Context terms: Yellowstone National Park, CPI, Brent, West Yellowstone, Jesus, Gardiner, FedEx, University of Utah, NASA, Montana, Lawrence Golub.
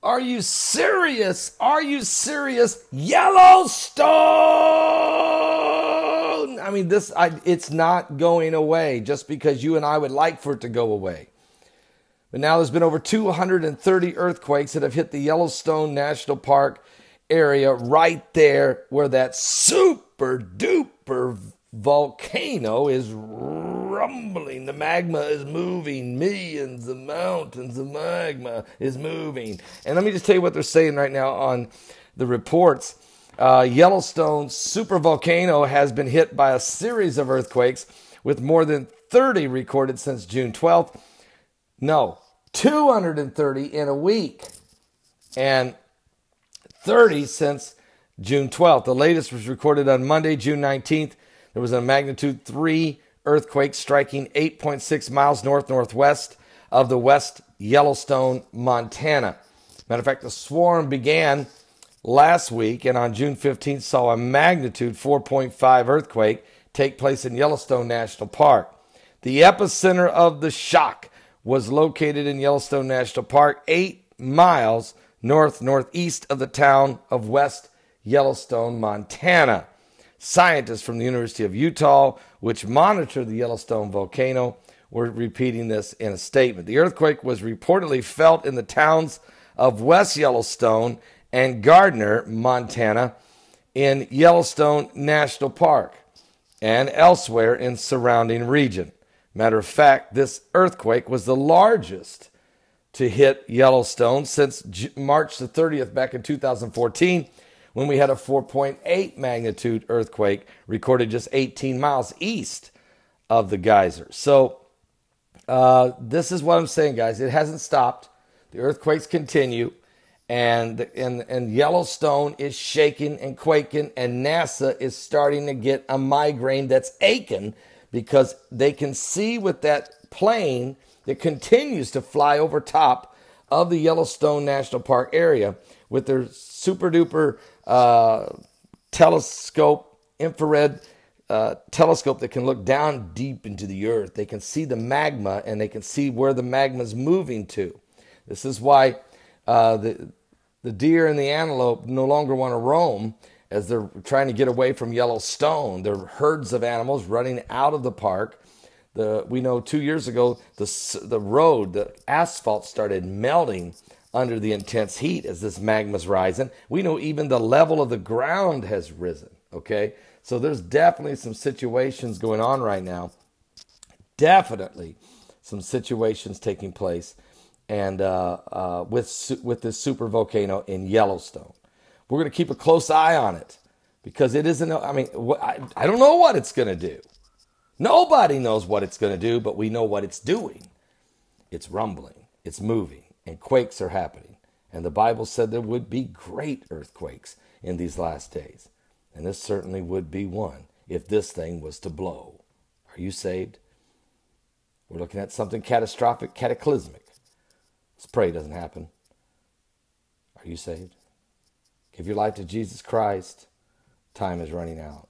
Are you serious? Are you serious? Yellowstone! I mean, it's not going away just because you and I would like for it to go away. But now there's been over 230 earthquakes that have hit the Yellowstone National Park area right there where that super duper volcano is rumbling. The magma is moving. Millions of mountains of magma is moving. And let me just tell you what they're saying right now on the reports. Yellowstone supervolcano has been hit by a series of earthquakes with more than 30 recorded since June 12th. No, 230 in a week and 30 since June 12th. The latest was recorded on Monday, June 19th. There was a magnitude 3 earthquake striking 8.6 miles north-northwest of the West Yellowstone, Montana. Matter of fact, the swarm began last week and on June 15th saw a magnitude 4.5 earthquake take place in Yellowstone National Park. The epicenter of the shock was located in Yellowstone National Park, 8 miles north-northeast of the town of West Yellowstone, Montana. Scientists from the University of Utah, which monitor the Yellowstone volcano, were repeating this in a statement. The earthquake was reportedly felt in the towns of West Yellowstone and Gardiner, Montana, in Yellowstone National Park and elsewhere in surrounding region. Matter of fact, this earthquake was the largest to hit Yellowstone since March the 30th back in 2014 when we had a 4.8 magnitude earthquake recorded just 18 miles east of the geyser. So this is what I'm saying, guys. It hasn't stopped. The earthquakes continue, and Yellowstone is shaking and quaking, and NASA is starting to get a migraine that's aching, because they can see with that plane that continues to fly over top of the Yellowstone National Park area with their super-duper telescope, infrared telescope that can look down deep into the earth. They can see the magma, and they can see where the magma is moving to. This is why the deer and the antelope no longer want to roam, as they're trying to get away from Yellowstone. There are herds of animals running out of the park. We know 2 years ago, the road, the asphalt started melting under the intense heat as this magma's rising. We know even the level of the ground has risen, okay? So there's definitely some situations going on right now. Definitely some situations taking place and with this super volcano in Yellowstone. We're going to keep a close eye on it because it isn't, I mean, I don't know what it's going to do. Nobody knows what it's going to do, but we know what it's doing. It's rumbling, it's moving, and quakes are happening. And the Bible said there would be great earthquakes in these last days. And this certainly would be one if this thing was to blow. Are you saved? We're looking at something catastrophic, cataclysmic. Let's pray it doesn't happen. Are you saved? Give your life to Jesus Christ. Time is running out.